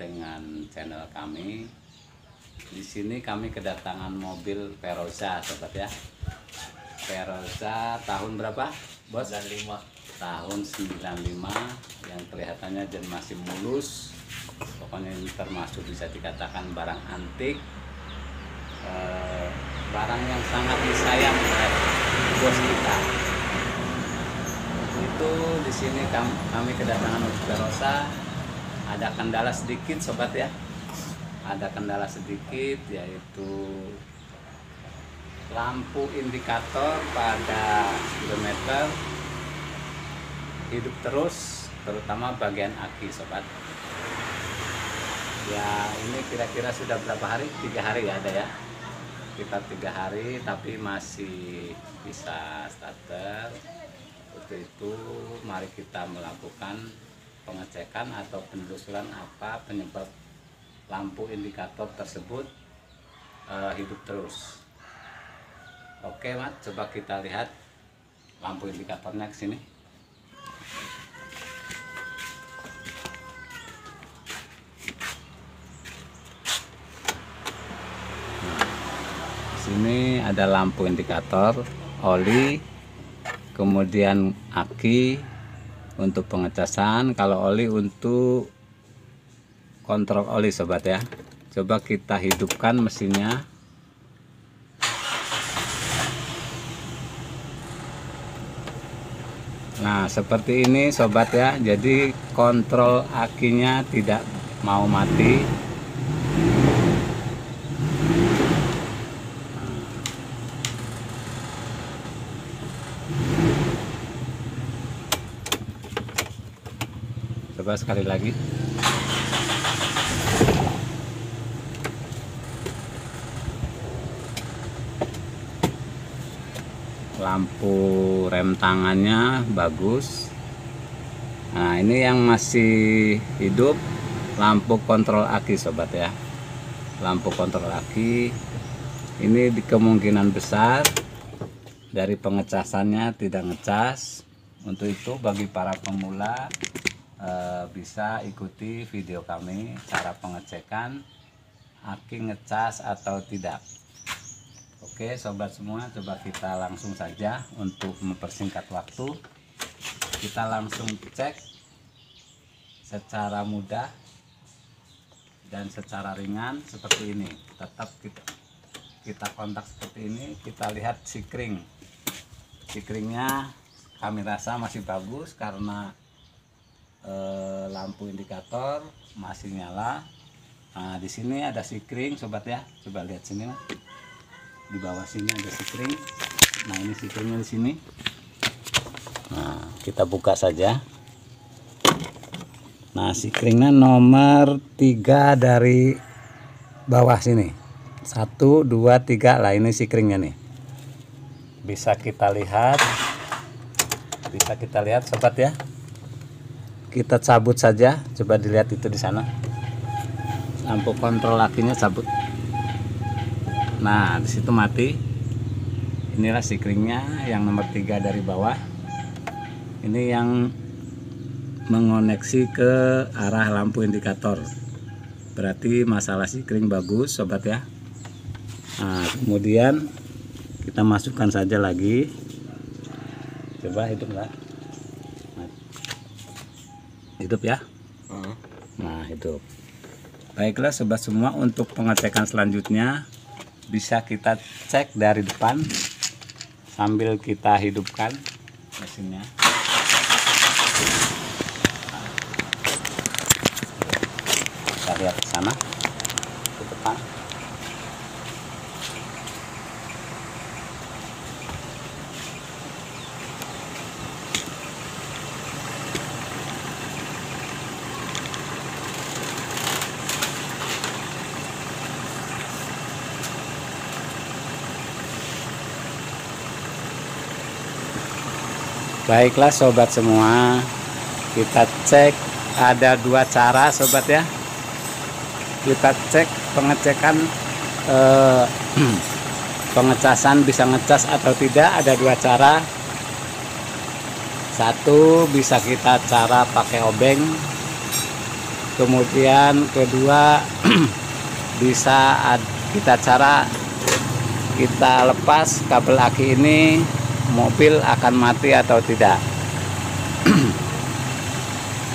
dengan channel kami. Di sini kami kedatangan mobil Feroza, sobat ya. Feroza tahun berapa, Bos? 95. Tahun 95 yang kelihatannya jen masih mulus. Pokoknya ini termasuk bisa dikatakan barang antik. Barang yang sangat disayang oleh bos kita. Itu di sini kami kedatangan Feroza. Ada kendala sedikit, sobat ya. Ada kendala sedikit, yaitu lampu indikator pada speedometer hidup terus, terutama bagian aki, sobat ya. Ini kira-kira sudah berapa hari, 3 hari ya, ada ya, sekitar 3 hari, tapi masih bisa starter. Untuk itu mari kita melakukan pengecekan atau penelusuran apa penyebab lampu indikator tersebut hidup terus. Oke, Mat, coba kita lihat lampu indikatornya ke sini. Nah, sini ada lampu indikator oli, kemudian aki untuk pengecasan, kalau oli untuk kontrol oli, sobat ya. Coba kita hidupkan mesinnya. Nah, seperti ini, sobat ya. Jadi kontrol akinya tidak mau mati. Coba sekali lagi. Lampu rem tangannya bagus. Nah, ini yang masih hidup lampu kontrol aki, sobat ya. Lampu kontrol aki ini kemungkinan besar dari pengecasannya tidak ngecas. Untuk itu bagi para pemula bisa ikuti video kami cara pengecekan aki ngecas atau tidak. Oke, sobat semua, coba kita langsung saja untuk mempersingkat waktu. Kita langsung cek secara mudah dan secara ringan seperti ini. Tetap kita kontak seperti ini, kita lihat sikring. Sikringnya kami rasa masih bagus karena lampu indikator masih nyala. Nah, di sini ada sikring, sobat ya. Coba lihat sini. Di bawah sini ada sikring. Nah, ini sikringnya di sini. Nah, kita buka saja. Nah, sikringnya nomor 3 dari bawah sini. 1, 2, 3 lah, ini sikringnya nih. Bisa kita lihat. Bisa kita lihat, sobat ya. Kita cabut saja. Coba dilihat itu di sana. Lampu kontrol lakinya cabut. Nah, disitu mati. Inilah sikringnya yang nomor 3 dari bawah. Ini yang mengoneksi ke arah lampu indikator. Berarti masalah sikring bagus, sobat ya. Nah, kemudian kita masukkan saja lagi. Coba hidup lah. Hidup ya. Nah, hidup. Baiklah, sobat semua, untuk pengecekan selanjutnya bisa kita cek dari depan sambil kita hidupkan mesinnya. Kita lihat ke sana, ke depan. Baiklah, sobat semua, kita cek ada 2 cara, sobat ya. Kita cek pengecekan pengecasan bisa ngecas atau tidak, ada 2 cara. 1, bisa kita cara pakai obeng. kemudian kedua bisa kita lepas kabel aki ini, mobil akan mati atau tidak.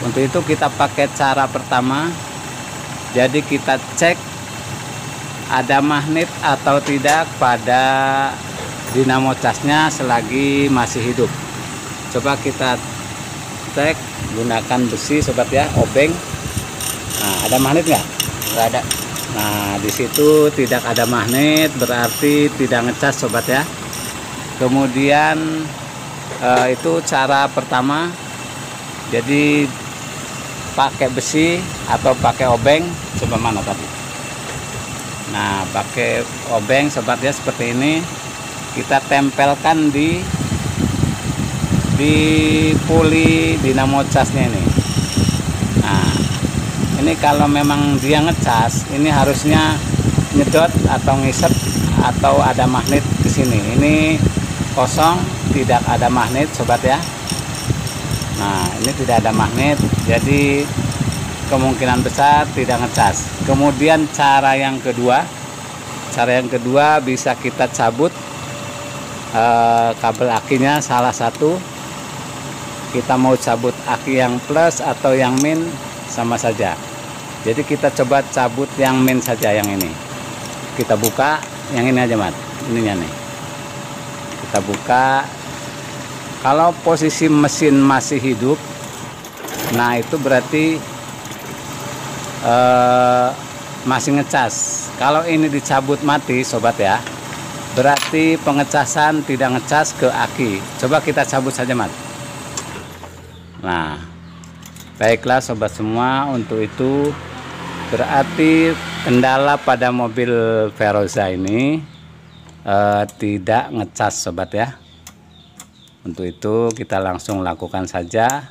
Untuk itu kita pakai cara pertama, jadi kita cek ada magnet atau tidak pada dinamo casnya selagi masih hidup. Coba kita cek gunakan besi sobat ya, obeng. Nah, ada magnet nggak? Nggak ada. Nah, di situ tidak ada magnet, berarti tidak ngecas sobat ya. Kemudian itu cara pertama. Jadi pakai besi atau pakai obeng. Coba mana tadi? Nah, pakai obeng sobat ya, seperti ini. Kita tempelkan di puli dinamo casnya ini. Nah, ini kalau memang dia ngecas, ini harusnya nyedot atau ngisep atau ada magnet di sini. Ini kosong, tidak ada magnet sobat ya. Nah, ini tidak ada magnet, jadi kemungkinan besar tidak ngecas. Kemudian cara yang kedua bisa kita cabut kabel akinya salah satu. Kita mau cabut aki yang plus atau yang min sama saja. Jadi kita coba cabut yang min saja, yang ini. Kita buka yang ini aja mat, ininya nih. Kita buka. Kalau posisi mesin masih hidup, nah itu berarti masih ngecas. Kalau ini dicabut mati sobat ya, berarti pengecasan tidak ngecas ke aki. Coba kita cabut saja mat. Nah, baiklah sobat semua, untuk itu berarti kendala pada mobil Feroza ini tidak ngecas sobat ya. Untuk itu kita langsung lakukan saja,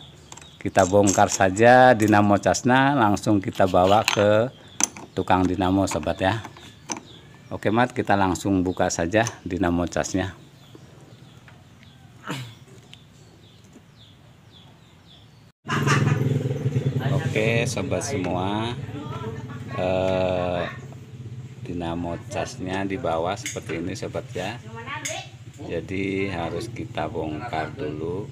kita bongkar saja dinamo casnya, langsung kita bawa ke tukang dinamo sobat ya. Oke mat, kita langsung buka saja dinamo casnya. Oke sobat semua, dinamo casnya di bawah seperti ini sobat ya. Jadi harus kita bongkar dulu.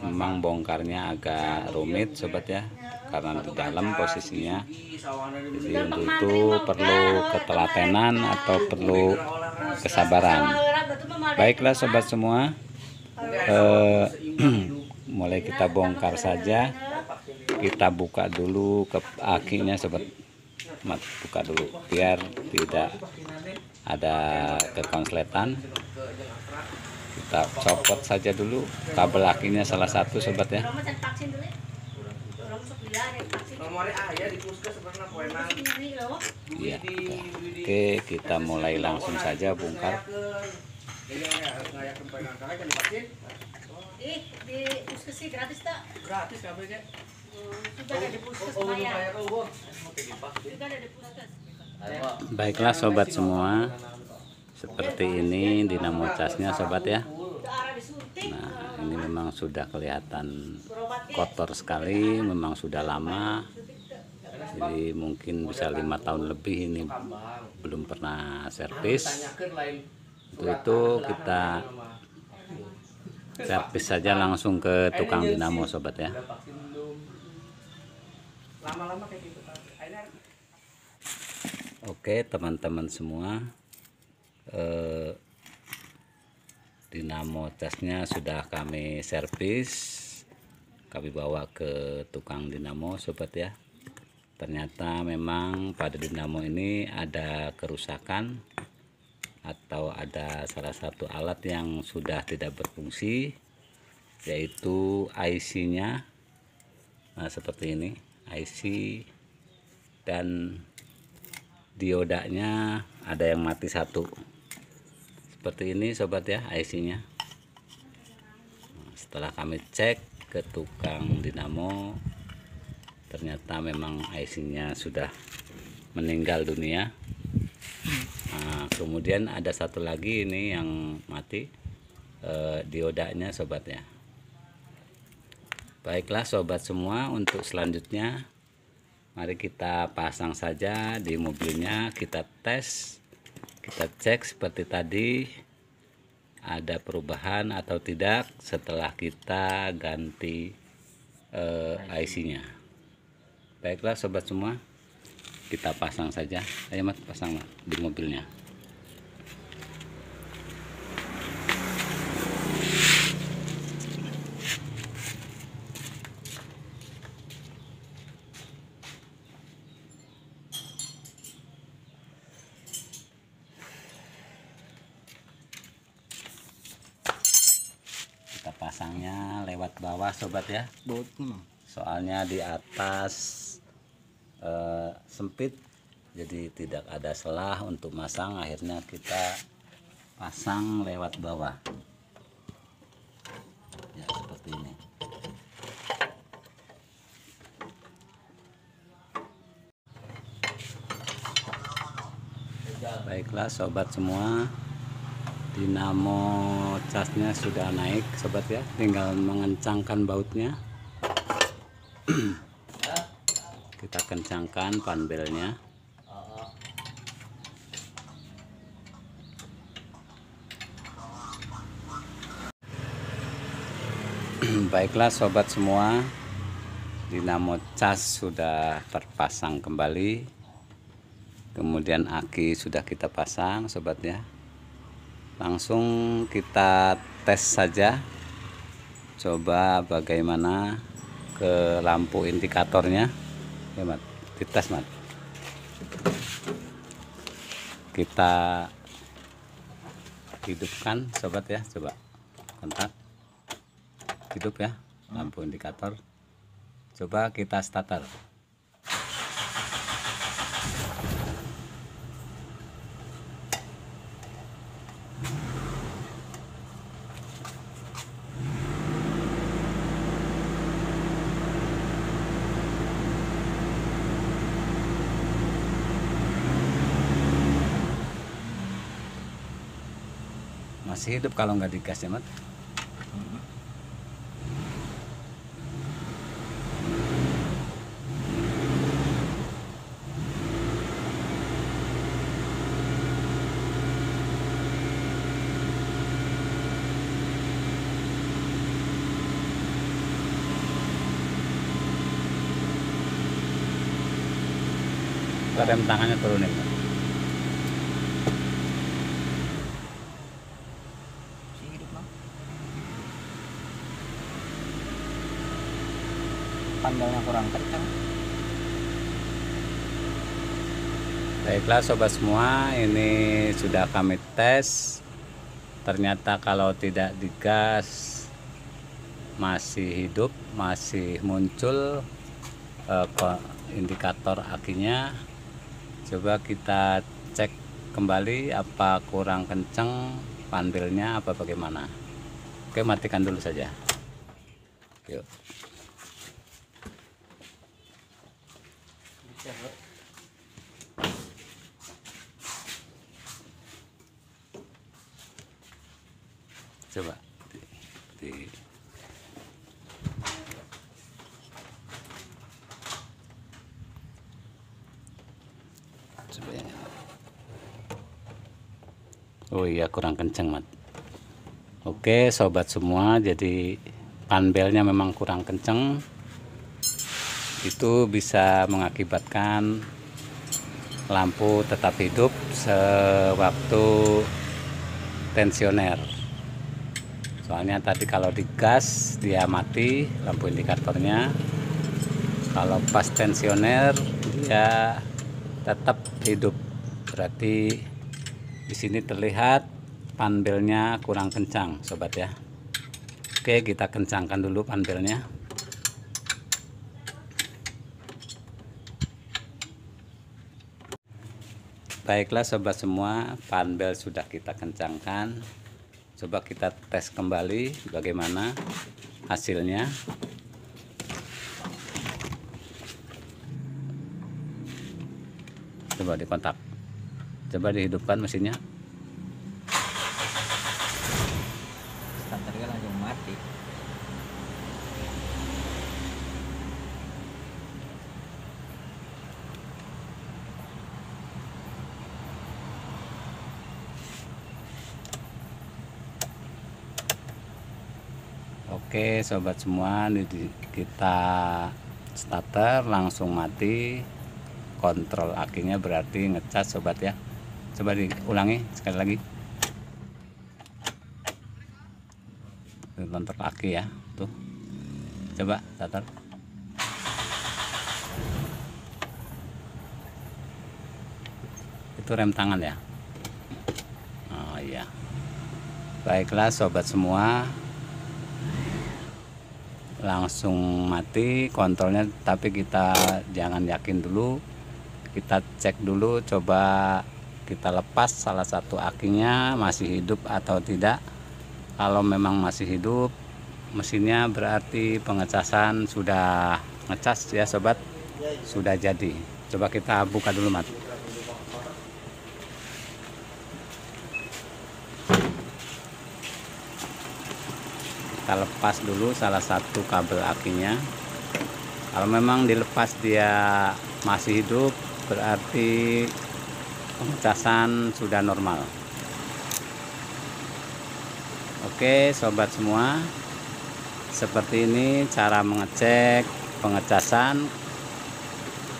Memang bongkarnya agak rumit sobat ya, karena di dalam posisinya. Jadi untuk itu perlu ketelatenan atau perlu kesabaran. Baiklah sobat semua, mulai kita bongkar saja. Kita buka dulu ke akinya sobat. Mat, buka dulu biar tidak ada kekonsletan. Kita copot saja dulu kabel akinya salah satu sobat ya. Ya, oke, kita mulai langsung saja bongkar. Gratis Baiklah sobat semua, seperti ini dinamo casnya sobat ya. Nah, ini memang sudah kelihatan kotor sekali, memang sudah lama. Jadi mungkin bisa 5 tahun lebih ini belum pernah servis. Untuk itu kita servis saja langsung ke tukang dinamo sobat ya. Oke teman-teman semua, dinamo casnya sudah kami servis, kami bawa ke tukang dinamo sobat ya. Ternyata memang pada dinamo ini ada kerusakan atau ada salah satu alat yang sudah tidak berfungsi, yaitu IC-nya. Nah, seperti ini IC dan diodanya ada yang mati satu. Seperti ini sobat ya IC-nya. Nah, setelah kami cek ke tukang dinamo, ternyata memang IC-nya sudah meninggal dunia. Nah, kemudian ada satu lagi ini yang mati, diodanya sobat ya. Baiklah sobat semua, untuk selanjutnya mari kita pasang saja di mobilnya, kita tes, kita cek seperti tadi ada perubahan atau tidak setelah kita ganti IC-nya. Baiklah sobat semua, kita pasang saja. Ayo Mat, pasang Mat, di mobilnya. Kita pasangnya lewat bawah sobat ya, soalnya di atas sempit, jadi tidak ada selah untuk masang, akhirnya kita pasang lewat bawah ya, seperti ini. Baiklah sobat semua, dinamo casnya sudah naik sobat ya, tinggal mengencangkan bautnya. Kita kencangkan panbelnya. Baiklah sobat semua, dinamo cas sudah terpasang kembali, kemudian aki sudah kita pasang sobat ya. Langsung kita tes saja, coba bagaimana ke lampu indikatornya ya Mat, dites Mat. Kita hidupkan sobat ya, coba kontak hidup ya, lampu indikator. Coba kita starter. Masih hidup kalau nggak digas ya Mat. Rem tangannya turunin Mat. Pandelnya kurang kencang. Baiklah sobat semua, ini sudah kami tes, ternyata kalau tidak digas masih hidup, masih muncul indikator akinya. Coba kita cek kembali apa kurang kencang pandelnya, apa bagaimana. Oke, matikan dulu saja. Yuk. Coba coba ya. Oh iya, kurang kencang Mat. Oke sobat semua, jadi panbelnya memang kurang kencang, itu bisa mengakibatkan lampu tetap hidup sewaktu tensioner. Soalnya tadi kalau digas dia mati lampu indikatornya, kalau pas tensioner dia tetap hidup. Berarti di sini terlihat panbelnya kurang kencang sobat ya. Oke, kita kencangkan dulu panbelnya. Baiklah sobat semua, panbel sudah kita kencangkan. Coba kita tes kembali bagaimana hasilnya. Coba dikontak. Coba dihidupkan mesinnya. Starternya langsung mati. Oke sobat semua, kita starter langsung mati, kontrol akinya berarti ngecas sobat ya. Coba diulangi sekali lagi, kontrol aki ya, tuh coba starter. Itu rem tangan ya. Oh iya, baiklah sobat semua, langsung mati kontrolnya, tapi kita jangan yakin dulu, kita cek dulu, coba kita lepas salah satu akinya masih hidup atau tidak. Kalau memang masih hidup mesinnya berarti pengecasan sudah ngecas ya sobat, sudah jadi. Coba kita buka dulu mat. Kita lepas dulu salah satu kabel akinya. Kalau memang dilepas dia masih hidup berarti pengecasan sudah normal. Oke sobat semua, seperti ini cara mengecek pengecasan.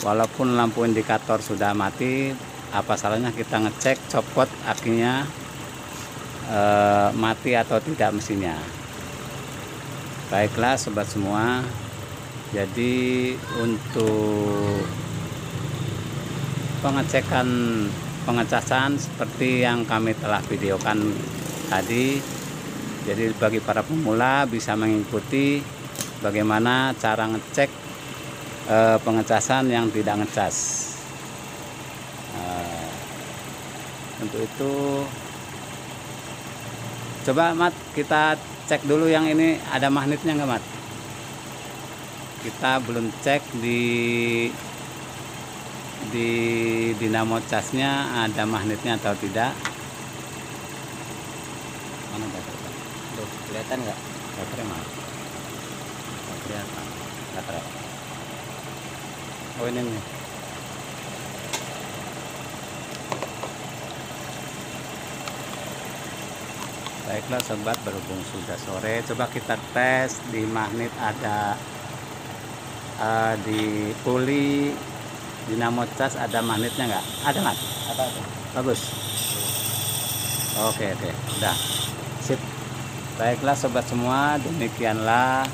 Walaupun lampu indikator sudah mati, apa salahnya kita ngecek copot akinya mati atau tidak mesinnya. Baiklah sobat semua, jadi untuk pengecekan pengecasan seperti yang kami telah videokan tadi, jadi bagi para pemula bisa mengikuti bagaimana cara ngecek pengecasan yang tidak ngecas. Untuk itu coba Mat, kita cek dulu yang ini ada magnetnya nggak Mat? Kita belum cek di dinamo casnya ada magnetnya atau tidak. Mana baterainya? Tuh, kelihatan nggak? Baterai mana? Baterai apa? Baterai. Oh ini nih. Baiklah sobat, berhubung sudah sore, coba kita tes di magnet ada di puli dinamo cas ada magnetnya nggak? Ada nggak? Ada. Bagus. Oke oke, udah sip. Baiklah sobat semua, demikianlah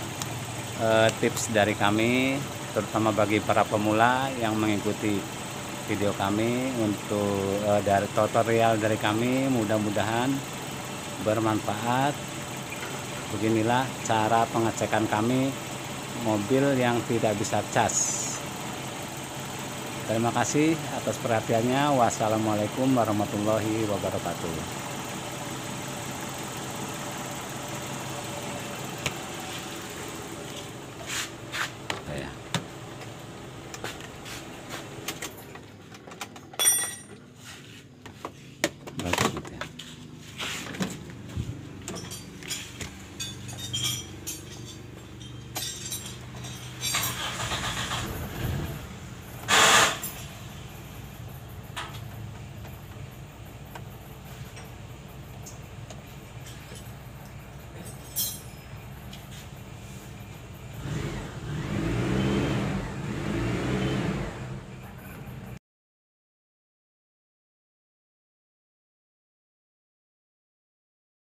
tips dari kami, terutama bagi para pemula yang mengikuti video kami untuk dari tutorial dari kami. Mudah-mudahan bermanfaat. Beginilah cara pengecekan kami mobil yang tidak bisa cas. Terima kasih atas perhatiannya. Wassalamualaikum warahmatullahi wabarakatuh.